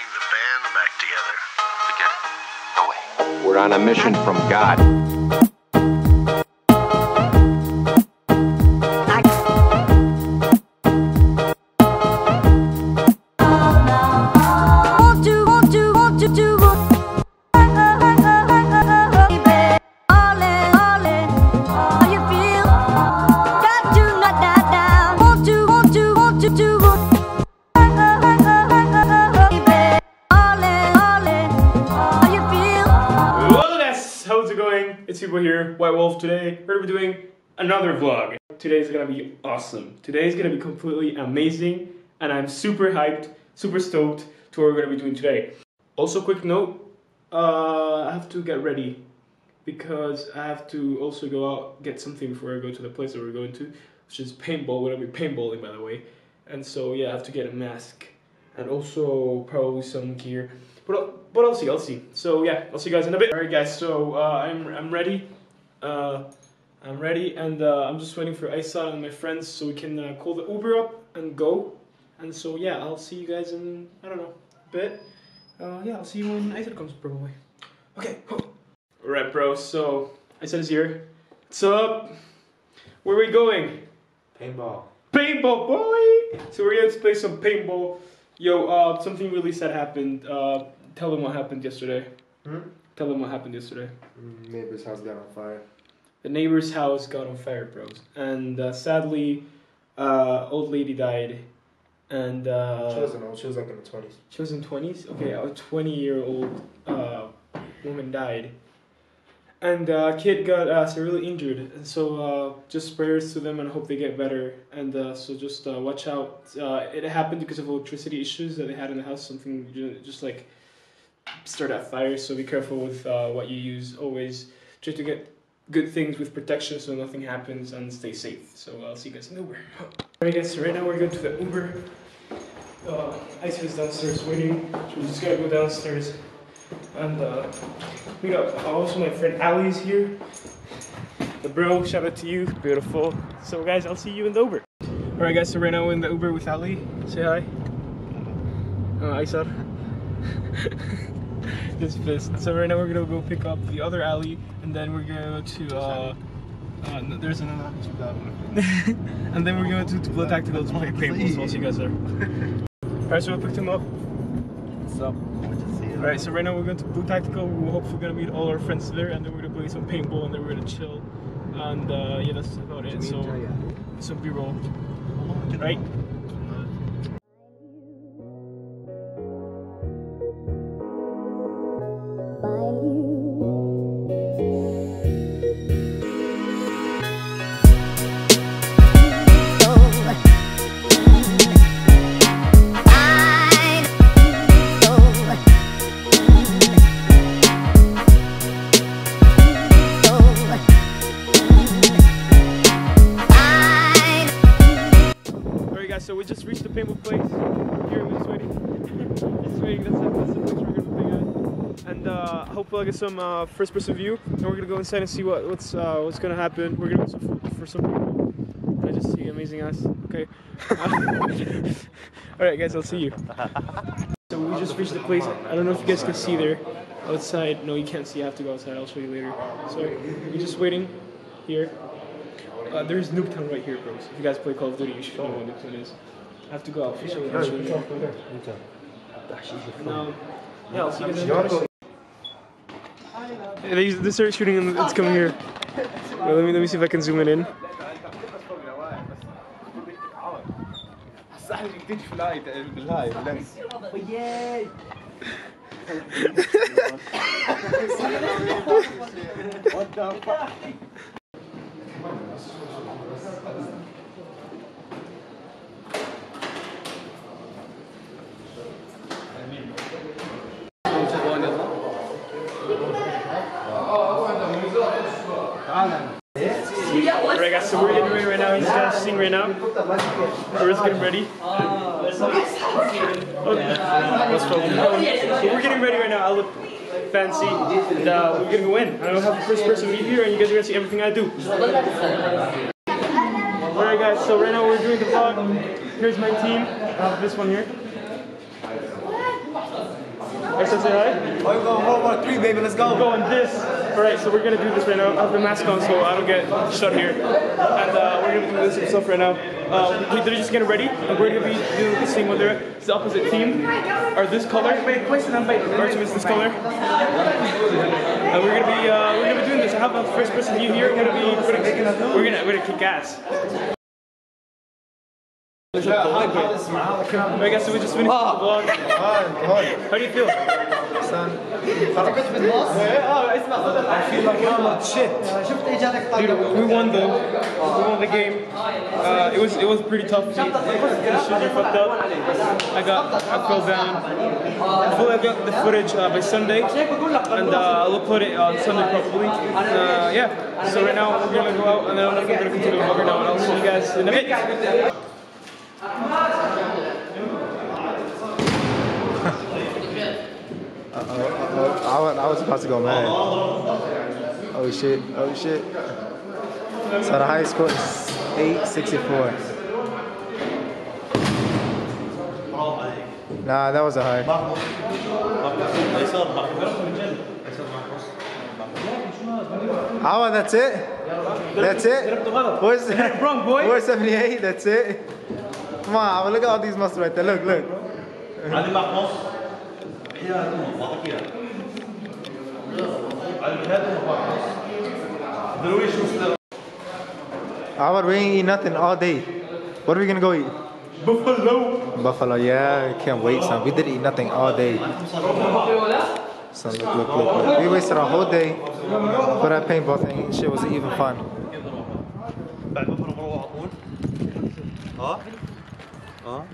getting the band back together. Forget it. No way. We're on a mission from God. White Wolf today. We're doing another vlog. Today's gonna be awesome. Today's gonna be completely amazing, and I'm super hyped, super stoked to what we're gonna be doing today. Also, quick note, I have to get ready because I have to also go out get something before I go to the place that we're going to, which is paintball. We're gonna be paintballing, by the way, and so yeah, I have to get a mask and also probably some gear. But I'll see. So yeah, I'll see you guys in a bit. Alright guys, so I'm ready. I'm just waiting for Aysar and my friends so we can call the Uber up and go. And so yeah, I'll see you guys in, I don't know, a bit. Yeah, I'll see you when Aysar comes probably. Okay. Alright bro, so Aysar is here. What's up? Where are we going? Paintball. Paintball boy! So we're going to play some paintball. Yo, something really sad happened. Tell them what happened yesterday. Tell them what happened yesterday. Neighbor's house got on fire. The neighbor's house got on fire, bros. And sadly, old lady died. And she wasn't old. She was like in her 20s. She was in 20s. Okay, a 20-year-old woman died, and a kid got severely injured. And so, just prayers to them and hope they get better. And so, just watch out. It happened because of electricity issues that they had in the house. Something just like. Start at fire, so be careful with what you use. Always try to get good things with protection so nothing happens, and stay safe. So I'll see you guys in the Uber. Alright guys, so right now we're going to the Uber. Aysar is downstairs waiting, so we just gotta go downstairs. And we got also my friend Ali is here. The bro, shout out to you, beautiful. So guys, I'll see you in the Uber. Alright guys, so right now we're in the Uber with Ali. Say hi. Aysar. This fist. So right now we're gonna go pick up the other alley, and then we're gonna go to no, there's another alley to that one. And then we're going to Blue Tactical to play paintball. So I'll see you guys there. Alright, so I picked him up. What's up? Alright, so right now we're going to Blue Tactical. We're hopefully gonna meet all our friends there, and then we're gonna play some paintball, and then we're gonna chill. And yeah, that's about it. So B-roll, right? So we just reached the paintball place. Here we're just waiting. That's the place we're gonna play at. And hopefully I'll get some first-person view. And we're gonna go inside and see what's gonna happen. We're gonna go for some people. I just see amazing ass. Okay. All right, guys. I'll see you. So we just reached the place. I don't know if you guys can see there. Outside. No, you can't see. I have to go outside. I'll show you later. So we're just waiting here. There's Noob Town right here, bros. If you guys play Call of Duty, you should know what Noob Town is. I have to go out. Yeah, I'll see you guys. Yeah, they start shooting and it's coming here. Well, let me see if I can zoom it in. What the fuck? Alright guys, so we're getting ready right now. He's dancing right now. We're just getting ready. We're getting ready right now. I look fancy, and we're gonna go in. I'm gonna have the first person meet here, and you guys are gonna see everything I do. Alright guys, so right now we're doing the vlog. Here's my team. This one here. Except say hi? Oh, World War III, baby, let's go. Going this. Alright, so we're gonna do this right now. I have the mask on so I don't get shut here. And we're gonna do this stuff right now. They're just getting ready, and we're gonna be doing the same with the opposite team, or this color. Ours is this color. And we're gonna be doing this. I have a first person view here. We're gonna kick ass. I guess we just finished the vlog. How do you feel? I feel like I'm not shit. Dude, we won the game. It was pretty tough. The shit fucked up. I fell down. Hopefully I got the footage by Sunday, and I'll upload it on Sunday probably. Yeah. So right now we're gonna go out, and then I'm gonna continue the vlog right now, and I'll see you guys in a bit. I was about to go mad. Oh shit, oh shit. So the highest score is 864. Nah, that was a high. Oh, that's it? That's it? 478, that's it? Come on, look at all these muscles right there. Look, look. Ahmad, we ain't eat nothing all day. What are we gonna go eat? Buffalo. Buffalo, yeah, I can't wait, son. We didn't eat nothing all day. Son, look, look, look, look. We wasted our whole day for that paintball thing. And shit wasn't even fun. Huh? Huh?